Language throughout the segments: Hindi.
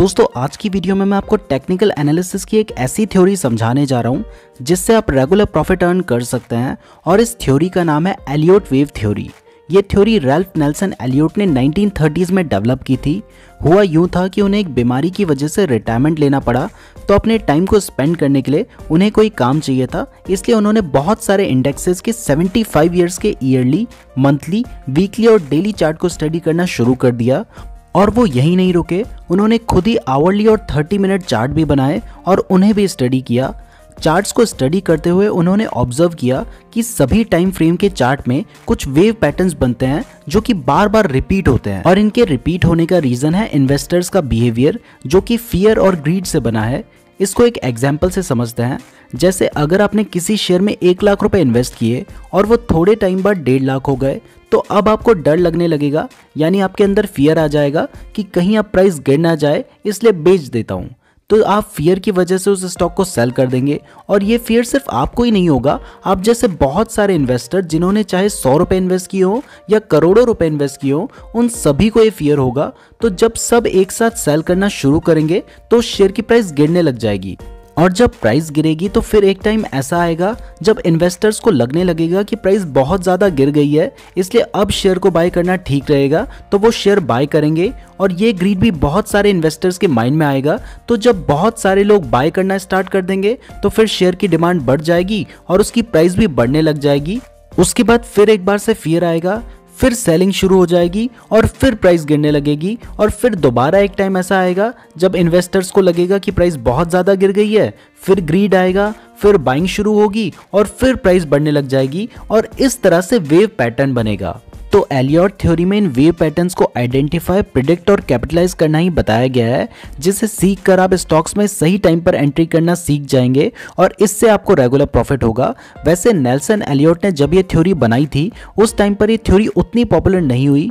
दोस्तों आज की वीडियो में मैं आपको टेक्निकल एनालिसिस की एक ऐसी थ्योरी समझाने जा रहा हूँ जिससे आप रेगुलर प्रॉफिट अर्न कर सकते हैं और इस थ्योरी का नाम है एलियट वेव थ्योरी। ये थ्योरी रैल्फ नेल्सन एलियट ने 1930s में डेवलप की थी। हुआ यूँ था कि उन्हें एक बीमारी की वजह से रिटायरमेंट लेना पड़ा, तो अपने टाइम को स्पेंड करने के लिए उन्हें कोई काम चाहिए था, इसलिए उन्होंने बहुत सारे इंडेक्सेस के 75 ईयर्स के ईयरली, मंथली, वीकली और डेली चार्ट को स्टडी करना शुरू कर दिया। और वो यही नहीं रुके, उन्होंने खुद ही आवरली और 30 मिनट चार्ट भी बनाए और उन्हें भी स्टडी किया। चार्ट्स को स्टडी करते हुए उन्होंने ऑब्जर्व किया कि सभी टाइम फ्रेम के चार्ट में कुछ वेव पैटर्न्स बनते हैं जो कि बार बार रिपीट होते हैं, और इनके रिपीट होने का रीज़न है इन्वेस्टर्स का बिहेवियर जो कि फियर और ग्रीड से बना है। इसको एक एग्जाम्पल से समझते हैं। जैसे अगर आपने किसी शेयर में 1 लाख रुपए इन्वेस्ट किए और वो थोड़े टाइम बाद 1.5 लाख हो गए, तो अब आपको डर लगने लगेगा, यानी आपके अंदर फियर आ जाएगा कि कहीं आप प्राइस गिर ना जाए, इसलिए बेच देता हूँ। तो आप फियर की वजह से उस स्टॉक को सेल कर देंगे। और ये फियर सिर्फ आपको ही नहीं होगा, आप जैसे बहुत सारे इन्वेस्टर जिन्होंने चाहे 100 रुपये इन्वेस्ट किए हों या करोड़ों रुपए इन्वेस्ट किए हों, उन सभी को ये फियर होगा। तो जब सब एक साथ सेल करना शुरू करेंगे तो शेयर की प्राइस गिरने लग जाएगी, और जब प्राइस गिरेगी तो फिर एक टाइम ऐसा आएगा जब इन्वेस्टर्स को लगने लगेगा कि प्राइस बहुत ज़्यादा गिर गई है, इसलिए अब शेयर को बाय करना ठीक रहेगा, तो वो शेयर बाय करेंगे। और ये ग्रीड भी बहुत सारे इन्वेस्टर्स के माइंड में आएगा। तो जब बहुत सारे लोग बाय करना स्टार्ट कर देंगे तो फिर शेयर की डिमांड बढ़ जाएगी और उसकी प्राइस भी बढ़ने लग जाएगी। उसके बाद फिर एक बार से फियर आएगा, फिर सेलिंग शुरू हो जाएगी और फिर प्राइस गिरने लगेगी। और फिर दोबारा एक टाइम ऐसा आएगा जब इन्वेस्टर्स को लगेगा कि प्राइस बहुत ज़्यादा गिर गई है, फिर ग्रीड आएगा, फिर बाइंग शुरू होगी और फिर प्राइस बढ़ने लग जाएगी। और इस तरह से वेव पैटर्न बनेगा। तो एलियट थ्योरी में इन वेव पैटर्न्स को आइडेंटिफाई, प्रिडिक्ट और कैपिटलाइज करना ही बताया गया है, जिसे सीख कर आप स्टॉक्स में सही टाइम पर एंट्री करना सीख जाएंगे और इससे आपको रेगुलर प्रॉफिट होगा। वैसे नेल्सन एलियट ने जब ये थ्योरी बनाई थी उस टाइम पर ये थ्योरी उतनी पॉपुलर नहीं हुई,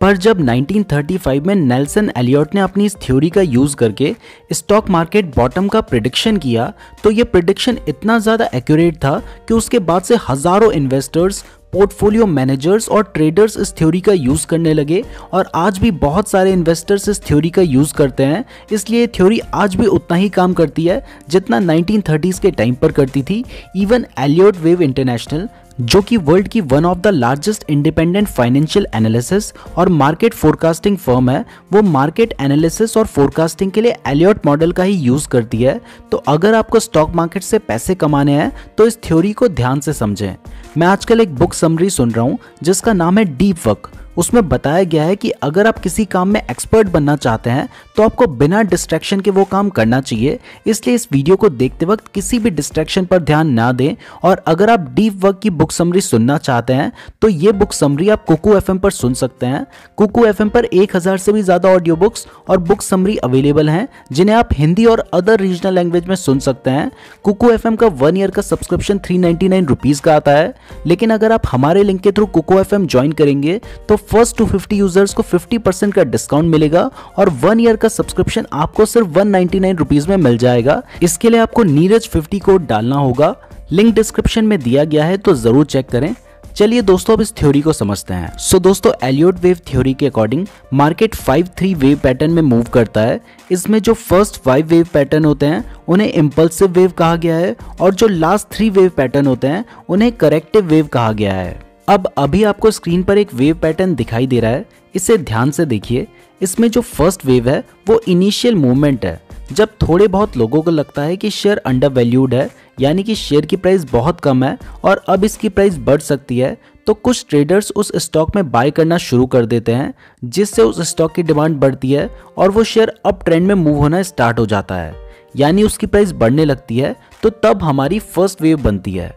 पर जब 1935 में नेल्सन एलियट ने अपनी इस थ्योरी का यूज़ करके स्टॉक मार्केट बॉटम का प्रिडिक्शन किया, तो ये प्रिडिक्शन इतना ज़्यादा एक्यूरेट था कि उसके बाद से हज़ारों इन्वेस्टर्स, पोर्टफोलियो मैनेजर्स और ट्रेडर्स इस थ्योरी का यूज़ करने लगे। और आज भी बहुत सारे इन्वेस्टर्स इस थ्योरी का यूज़ करते हैं, इसलिए थ्योरी आज भी उतना ही काम करती है जितना 1930s के टाइम पर करती थी। इवन एलियट वेव इंटरनेशनल, जो कि वर्ल्ड की one of the largest independent financial analysis और मार्केट फोरकास्टिंग फर्म है, वो मार्केट एनालिसिस और फोरकास्टिंग के लिए एलियट मॉडल का ही यूज़ करती है। तो अगर आपको स्टॉक मार्केट से पैसे कमाने हैं तो इस थ्योरी को ध्यान से समझें। मैं आजकल एक बुक समरी सुन रहा हूँ जिसका नाम है डीप वर्क। उसमें बताया गया है कि अगर आप किसी काम में एक्सपर्ट बनना चाहते हैं तो आपको बिना डिस्ट्रैक्शन के वो काम करना चाहिए, इसलिए इस वीडियो को देखते वक्त किसी भी डिस्ट्रैक्शन पर ध्यान ना दें। और अगर आप डीप वर्क की बुक समरी सुनना चाहते हैं तो ये बुक समरी आप कुकू FM पर सुन सकते हैं। कुकू FM पर 1000 से भी ज़्यादा ऑडियो बुक्स और बुक समरी अवेलेबल हैं, जिन्हें आप हिंदी और अदर रीजनल लैंग्वेज में सुन सकते हैं। कुकू FM का 1 ईयर का सब्सक्रिप्शन 399 रुपीज़ का आता है, लेकिन अगर आप हमारे लिंक के थ्रू कुकू FM ज्वाइन करेंगे तो फर्स्ट 250 यूजर्स को 50% का डिस्काउंट मिलेगा और 1 ईयर का सब्सक्रिप्शन आपको सिर्फ 199 रुपीज में मिल जाएगा। इसके लिए आपको नीरज 50 कोड डालना होगा। लिंक डिस्क्रिप्शन में दिया गया है, तो जरूर चेक करें। चलिए दोस्तों, अब इस थ्योरी को समझते हैं। सो दोस्तों, एलियट वेव थ्योरी के अकॉर्डिंग मार्केट 5-3 वेव पैटर्न में मूव करता है। इसमें जो फर्स्ट 5 वेव पैटर्न होते हैं उन्हें इम्पल्सिव वेव कहा गया है, और जो लास्ट 3 वेव पैटर्न होते हैं उन्हें करेक्टिव वेव कहा गया है। अब अभी आपको स्क्रीन पर एक वेव पैटर्न दिखाई दे रहा है, इसे ध्यान से देखिए। इसमें जो फर्स्ट वेव है वो इनिशियल मूवमेंट है, जब थोड़े बहुत लोगों को लगता है कि शेयर अंडर वैल्यूड है, यानी कि शेयर की प्राइस बहुत कम है और अब इसकी प्राइस बढ़ सकती है, तो कुछ ट्रेडर्स उस स्टॉक में बाय करना शुरू कर देते हैं, जिससे उस स्टॉक की डिमांड बढ़ती है और वो शेयर अप ट्रेंड में मूव होना स्टार्ट हो जाता है, यानी उसकी प्राइस बढ़ने लगती है। तो तब हमारी फर्स्ट वेव बनती है।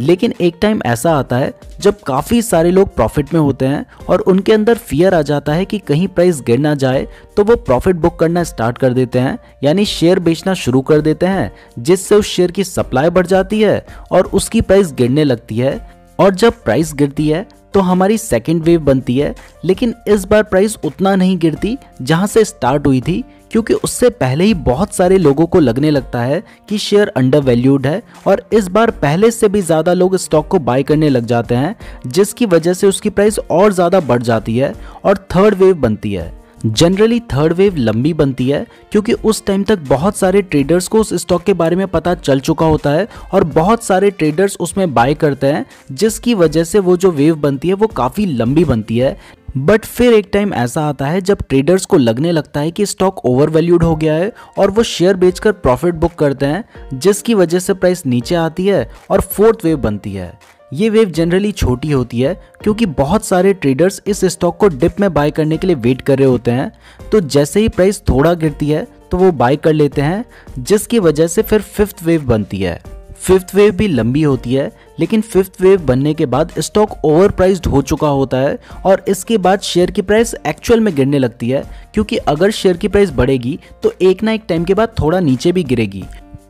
लेकिन एक टाइम ऐसा आता है जब काफ़ी सारे लोग प्रॉफिट में होते हैं और उनके अंदर फियर आ जाता है कि कहीं प्राइस गिर ना जाए, तो वो प्रॉफिट बुक करना स्टार्ट कर देते हैं, यानी शेयर बेचना शुरू कर देते हैं, जिससे उस शेयर की सप्लाई बढ़ जाती है और उसकी प्राइस गिरने लगती है। और जब प्राइस गिरती है तो हमारी सेकेंड वेव बनती है, लेकिन इस बार प्राइस उतना नहीं गिरती जहाँ से स्टार्ट हुई थी, क्योंकि उससे पहले ही बहुत सारे लोगों को लगने लगता है कि शेयर अंडर वैल्यूड है और इस बार पहले से भी ज़्यादा लोग स्टॉक को बाय करने लग जाते हैं, जिसकी वजह से उसकी प्राइस और ज़्यादा बढ़ जाती है और थर्ड वेव बनती है, जनरली थर्ड वेव लंबी बनती है क्योंकि उस टाइम तक बहुत सारे ट्रेडर्स को उस स्टॉक के बारे में पता चल चुका होता है और बहुत सारे ट्रेडर्स उसमें बाय करते हैं, जिसकी वजह से वो जो वेव बनती है वो काफ़ी लंबी बनती है। बट फिर एक टाइम ऐसा आता है जब ट्रेडर्स को लगने लगता है कि स्टॉक ओवरवैल्यूड हो गया है और वो शेयर बेचकर प्रॉफिट बुक करते हैं, जिसकी वजह से प्राइस नीचे आती है और फोर्थ वेव बनती है। ये वेव जनरली छोटी होती है क्योंकि बहुत सारे ट्रेडर्स इस स्टॉक को डिप में बाय करने के लिए वेट कर रहे होते हैं, तो जैसे ही प्राइस थोड़ा गिरती है तो वो बाय कर लेते हैं, जिसकी वजह से फिर फिफ्थ वेव बनती है। फिफ्थ वेव भी लंबी होती है, लेकिन फिफ्थ वेव बनने के बाद स्टॉक ओवरप्राइस्ड हो चुका होता है और इसके बाद शेयर की प्राइस एक्चुअल में गिरने लगती है, क्योंकि अगर शेयर की प्राइस बढ़ेगी तो एक ना एक टाइम के बाद थोड़ा नीचे भी गिरेगी।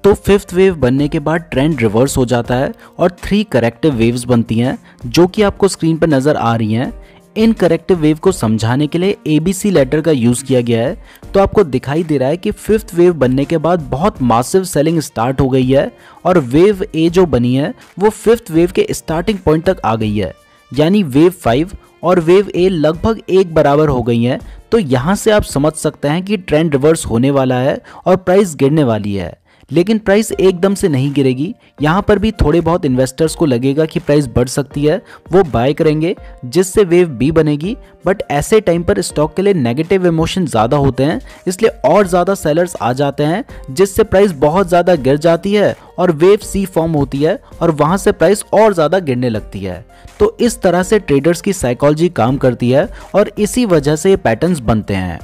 तो फिफ्थ वेव बनने के बाद ट्रेंड रिवर्स हो जाता है और 3 करेक्टिव वेव्स बनती हैं, जो कि आपको स्क्रीन पर नज़र आ रही हैं। इन करेक्टिव वेव को समझाने के लिए ABC लेटर का यूज़ किया गया है। तो आपको दिखाई दे रहा है कि फिफ्थ वेव बनने के बाद बहुत मासिव सेलिंग स्टार्ट हो गई है और वेव ए जो बनी है वो फिफ्थ वेव के स्टार्टिंग पॉइंट तक आ गई है, यानी वेव 5 और वेव ए लगभग एक बराबर हो गई हैं। तो यहाँ से आप समझ सकते हैं कि ट्रेंड रिवर्स होने वाला है और प्राइस गिरने वाली है, लेकिन प्राइस एकदम से नहीं गिरेगी। यहाँ पर भी थोड़े बहुत इन्वेस्टर्स को लगेगा कि प्राइस बढ़ सकती है, वो बाय करेंगे जिससे वेव बी बनेगी। बट ऐसे टाइम पर स्टॉक के लिए नेगेटिव इमोशन ज़्यादा होते हैं, इसलिए और ज़्यादा सेलर्स आ जाते हैं, जिससे प्राइस बहुत ज़्यादा गिर जाती है और वेव सी फॉर्म होती है और वहाँ से प्राइस और ज़्यादा गिरने लगती है। तो इस तरह से ट्रेडर्स की साइकोलॉजी काम करती है और इसी वजह से ये पैटर्न्स बनते हैं।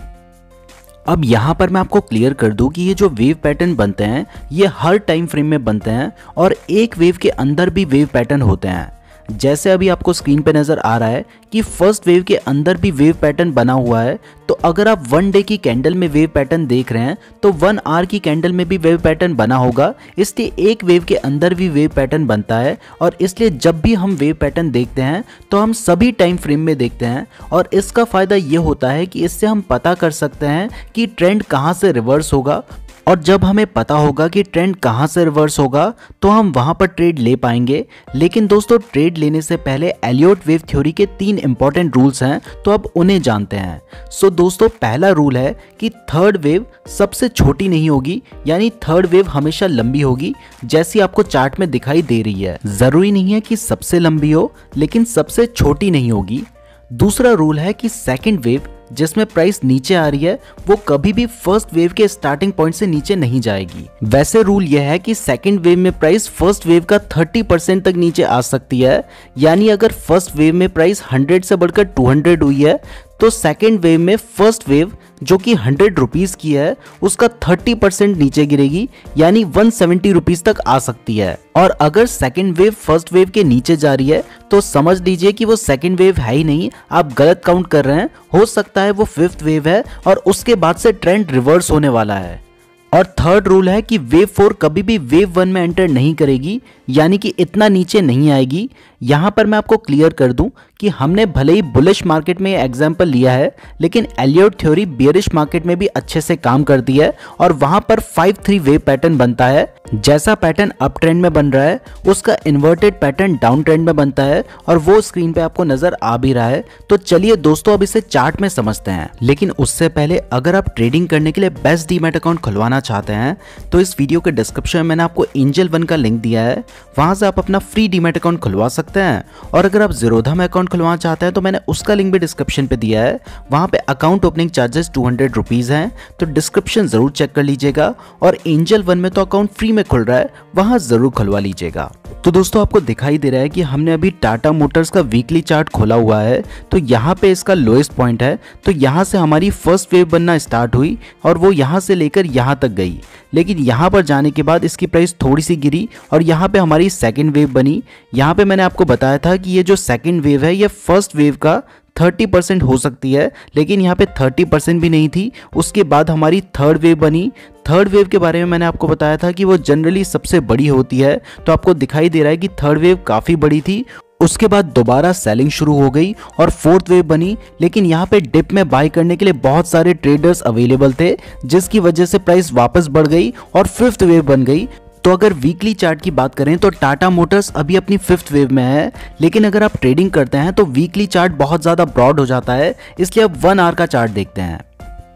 अब यहाँ पर मैं आपको क्लियर कर दूँ कि ये जो वेव पैटर्न बनते हैं ये हर टाइम फ्रेम में बनते हैं और एक वेव के अंदर भी वेव पैटर्न होते हैं। जैसे अभी आपको स्क्रीन पे नज़र आ रहा है कि फर्स्ट वेव के अंदर भी वेव पैटर्न बना हुआ है। तो अगर आप 1 डे की कैंडल में वेव पैटर्न देख रहे हैं तो 1 आवर की कैंडल में भी वेव पैटर्न बना होगा, इसलिए एक वेव के अंदर भी वेव पैटर्न बनता है। और इसलिए जब भी हम वेव पैटर्न देखते हैं तो हम सभी टाइम फ्रेम में देखते हैं और इसका फ़ायदा ये होता है कि इससे हम पता कर सकते हैं कि ट्रेंड कहाँ से रिवर्स होगा, और जब हमें पता होगा कि ट्रेंड कहाँ से रिवर्स होगा तो हम वहाँ पर ट्रेड ले पाएंगे। लेकिन दोस्तों, ट्रेड लेने से पहले एलियट वेव थ्योरी के 3 इंपॉर्टेंट रूल्स हैं, तो अब उन्हें जानते हैं। सो दोस्तों, पहला रूल है कि थर्ड वेव सबसे छोटी नहीं होगी, यानी थर्ड वेव हमेशा लंबी होगी, जैसी आपको चार्ट में दिखाई दे रही है। ज़रूरी नहीं है कि सबसे लंबी हो, लेकिन सबसे छोटी नहीं होगी। दूसरा रूल है कि सेकेंड वेव जिसमें प्राइस नीचे आ रही है वो कभी भी फर्स्ट वेव के स्टार्टिंग पॉइंट से नीचे नहीं जाएगी। वैसे रूल यह है कि सेकंड वेव में प्राइस फर्स्ट वेव का 30% तक नीचे आ सकती है, यानी अगर फर्स्ट वेव में प्राइस 100 से बढ़कर 200 हुई है तो सेकंड वेव में फर्स्ट वेव जो कि 100 रुपीज़ की है उसका 30% नीचे गिरेगी, यानी 170 रुपीज़ तक आ सकती है। और अगर सेकंड वेव फर्स्ट वेव के नीचे जा रही है तो समझ लीजिए कि वो सेकंड वेव है ही नहीं, आप गलत काउंट कर रहे हैं। हो सकता है वो फिफ्थ वेव है और उसके बाद से ट्रेंड रिवर्स होने वाला है। और थर्ड रूल है कि वेव 4 कभी भी वेव 1 में एंटर नहीं करेगी, यानी कि इतना नीचे नहीं आएगी। यहाँ पर मैं आपको क्लियर कर दूं कि हमने भले ही बुलिश मार्केट में एग्जाम्पल लिया है, लेकिन एलियट थ्योरी बेयरिश मार्केट में भी अच्छे से काम करती है और वहाँ पर 5-3 वेव पैटर्न बनता है। जैसा पैटर्न अप ट्रेंड में बन रहा है उसका इन्वर्टेड पैटर्न डाउन ट्रेंड में बनता है और वो स्क्रीन पे आपको नजर आ भी रहा है। तो चलिए दोस्तों, अब इसे चार्ट में समझते हैं। लेकिन उससे पहले अगर आप ट्रेडिंग करने के लिए बेस्ट डीमैट अकाउंट खुलवाना चाहते हैं तो इस वीडियो के डिस्क्रिप्शन में मैंने आपको Angel 1 का लिंक दिया है, वहां से आप अपना फ्री डीमैट अकाउंट खुलवा सकते हैं। और अगर आप Zerodha में अकाउंट खुलवाना चाहते हैं तो मैंने उसका लिंक भी डिस्क्रिप्शन पे दिया है, वहां पे अकाउंट ओपनिंग चार्जेस 200 रुपीज़ हैं, तो डिस्क्रिप्शन जरूर चेक कर लीजिएगा। और Angel 1 में तो अकाउंट फ्री में खुल रहा है, वहां जरूर खुलवा लीजिएगा। तो दोस्तों, आपको दिखाई दे रहा है कि हमने अभी टाटा मोटर्स का वीकली चार्ट खोला हुआ है। तो यहाँ पे इसका लोएस्ट पॉइंट है, तो यहाँ से हमारी फर्स्ट वेव बनना स्टार्ट हुई और वो यहाँ से लेकर यहाँ तक गई, लेकिन यहाँ पर जाने के बाद इसकी प्राइस थोड़ी सी गिरी और यहाँ पे हमारी सेकेंड वेव बनी। यहाँ पे मैंने आपको बताया था कि ये जो सेकेंड वेव है ये फर्स्ट वेव का 30% हो सकती है, लेकिन यहाँ पे 30% भी नहीं थी। उसके बाद हमारी थर्ड वेव बनी। थर्ड वेव के बारे में मैंने आपको बताया था कि वो जनरली सबसे बड़ी होती है, तो आपको दिखाई दे रहा है कि थर्ड वेव काफ़ी बड़ी थी। उसके बाद दोबारा सेलिंग शुरू हो गई और फोर्थ वेव बनी, लेकिन यहाँ पे डिप में बाय करने के लिए बहुत सारे ट्रेडर्स अवेलेबल थे, जिसकी वजह से प्राइस वापस बढ़ गई और फिफ्थ वेव बन गई। तो अगर वीकली चार्ट की बात करें तो टाटा मोटर्स अभी अपनी फिफ्थ वेव में है, लेकिन अगर आप ट्रेडिंग करते हैं तो वीकली चार्ट बहुत ज़्यादा ब्रॉड हो जाता है, इसलिए आप 1 आवर का चार्ट देखते हैं।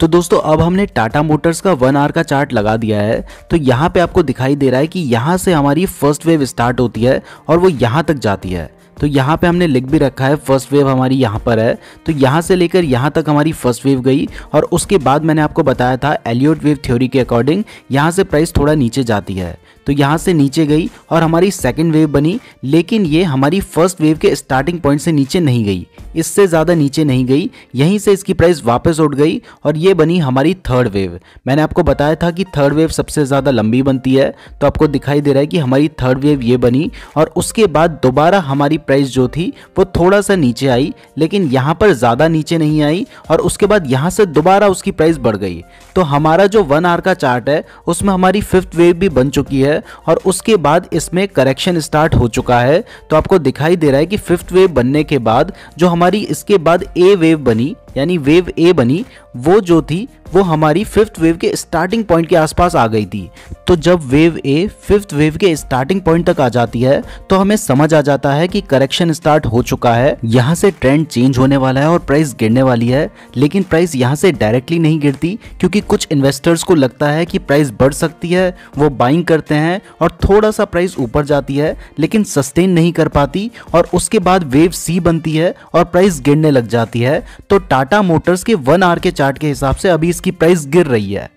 तो दोस्तों अब हमने टाटा मोटर्स का 1 आवर का चार्ट लगा दिया है। तो यहाँ पे आपको दिखाई दे रहा है कि यहाँ से हमारी फर्स्ट वेव स्टार्ट होती है और वो यहाँ तक जाती है। तो यहाँ पे हमने लिख भी रखा है फर्स्ट वेव हमारी यहाँ पर है। तो यहाँ से लेकर यहाँ तक हमारी फर्स्ट वेव गई और उसके बाद मैंने आपको बताया था एलियट वेव थ्योरी के अकॉर्डिंग यहाँ से प्राइस थोड़ा नीचे जाती है। तो यहाँ से नीचे गई और हमारी सेकंड वेव बनी, लेकिन ये हमारी फर्स्ट वेव के स्टार्टिंग पॉइंट से नीचे नहीं गई, इससे ज़्यादा नीचे नहीं गई। यहीं से इसकी प्राइस वापस उठ गई और ये बनी हमारी थर्ड वेव। मैंने आपको बताया था कि थर्ड वेव सबसे ज़्यादा लंबी बनती है। तो आपको दिखाई दे रहा है कि हमारी थर्ड वेव ये बनी और उसके बाद दोबारा हमारी प्राइस जो थी वो थोड़ा सा नीचे आई, लेकिन यहाँ पर ज़्यादा नीचे नहीं आई और उसके बाद यहाँ से दोबारा उसकी प्राइस बढ़ गई। तो हमारा जो 1 आवर का चार्ट है उसमें हमारी फिफ्थ वेव भी बन चुकी है और उसके बाद इसमें करेक्शन स्टार्ट हो चुका है। तो आपको दिखाई दे रहा है कि फिफ्थ वेव बनने के बाद जो हमारी इसके बाद ए वेव बनी, यानी वेव ए बनी, वो जो थी वो हमारी फिफ्थ वेव के स्टार्टिंग पॉइंट के आसपास आ गई थी। तो जब वेव ए फिफ्थ वेव के स्टार्टिंग पॉइंट तक आ जाती है तो हमें समझ आ जाता है कि करेक्शन स्टार्ट हो चुका है, यहाँ से ट्रेंड चेंज होने वाला है और प्राइस गिरने वाली है। लेकिन प्राइस यहाँ से डायरेक्टली नहीं गिरती, क्योंकि कुछ इन्वेस्टर्स को लगता है कि प्राइस बढ़ सकती है, वो बाइंग करते हैं और थोड़ा सा प्राइस ऊपर जाती है लेकिन सस्टेन नहीं कर पाती और उसके बाद वेव सी बनती है और प्राइस गिरने लग जाती है। तो टाटा मोटर्स के 1 आवर के चार्ट के हिसाब से अभी इसकी प्राइस गिर रही है।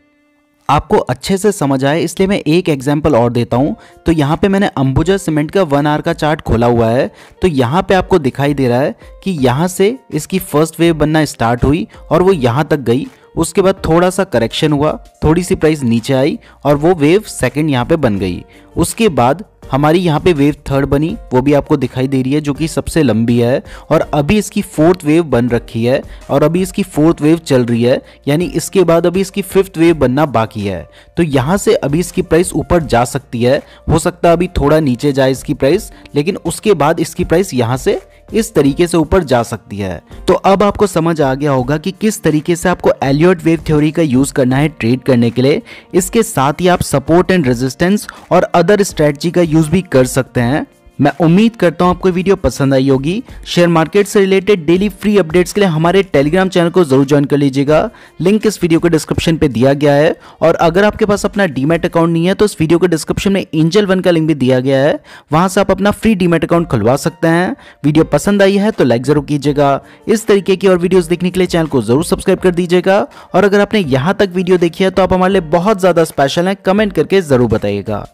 आपको अच्छे से समझ आए इसलिए मैं एक एग्जांपल और देता हूं। तो यहाँ पे मैंने अंबुजा सीमेंट का 1 आवर का चार्ट खोला हुआ है। तो यहाँ पे आपको दिखाई दे रहा है कि यहाँ से इसकी फर्स्ट वेव बनना स्टार्ट हुई और वो यहाँ तक गई। उसके बाद थोड़ा सा करेक्शन हुआ, थोड़ी सी प्राइस नीचे आई और वो वेव सेकंड यहाँ पे बन गई। उसके बाद हमारी यहाँ पे वेव थर्ड बनी, वो भी आपको दिखाई दे रही है, जो कि सबसे लंबी है और अभी इसकी फोर्थ वेव बन रखी है और अभी इसकी फोर्थ वेव चल रही है, यानी इसके बाद अभी इसकी फिफ्थ वेव बनना बाकी है। तो यहाँ से अभी इसकी प्राइस ऊपर जा सकती है, हो सकता है अभी थोड़ा नीचे जाए इसकी प्राइस, लेकिन उसके बाद इसकी प्राइस यहाँ से इस तरीके से ऊपर जा सकती है। तो अब आपको समझ आ गया होगा कि किस तरीके से आपको एलियट वेव थ्योरी का यूज़ करना है ट्रेड करने के लिए। इसके साथ ही आप सपोर्ट एंड रेजिस्टेंस और अदर स्ट्रेटजी का यूज़ भी कर सकते हैं। मैं उम्मीद करता हूं आपको वीडियो पसंद आई होगी। शेयर मार्केट से रिलेटेड डेली फ्री अपडेट्स के लिए हमारे टेलीग्राम चैनल को जरूर ज्वाइन कर लीजिएगा। लिंक इस वीडियो के डिस्क्रिप्शन पे दिया गया है और अगर आपके पास अपना डीमैट अकाउंट नहीं है तो इस वीडियो के डिस्क्रिप्शन में एंजल 1 का लिंक भी दिया गया है, वहां से आप अपना फ्री डीमैट अकाउंट खुलवा सकते हैं। वीडियो पसंद आई है तो लाइक जरूर कीजिएगा। इस तरीके की और वीडियोज देखने के लिए चैनल को जरूर सब्सक्राइब कर दीजिएगा और अगर आपने यहाँ तक वीडियो देखी है तो आप हमारे लिए बहुत ज़्यादा स्पेशल हैं, कमेंट करके जरूर बताइएगा।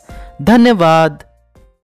धन्यवाद।